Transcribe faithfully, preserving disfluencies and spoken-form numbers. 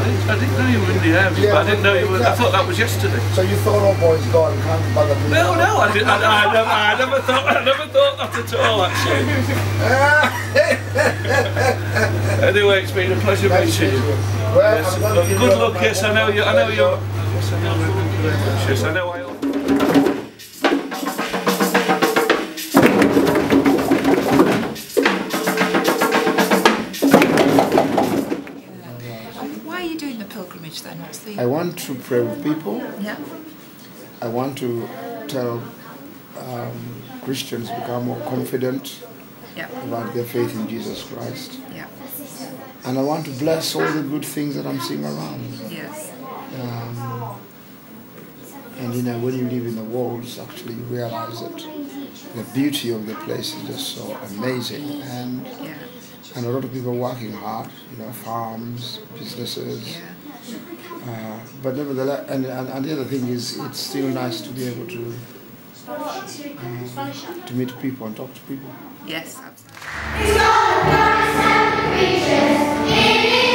I didn't, I didn't know you were in the area, yeah, but I didn't know you were, yeah. I thought that was yesterday. So you thought all boys got encountered by the police? No, no, I, did, I, I, never, I never thought I never thought that at all, actually. Anyway, it's been a pleasure meeting you. Well, yes, well, good luck, yes, I know you, I know you. Yes, I know you. Yes, I know I I want to pray with people. Yeah. I want to tell um, Christians to become more confident yeah. about their faith in Jesus Christ. Yeah. And I want to bless all the good things that I'm seeing around. Yes. Um, and you know, when you live in the walls, actually you realize that the beauty of the place is just so amazing. And yeah. and a lot of people working hard, you know, farms, businesses. Yeah. Uh, but nevertheless, and, and, and the other thing is, it's still nice to be able to uh, to meet people and talk to people. Yes, absolutely.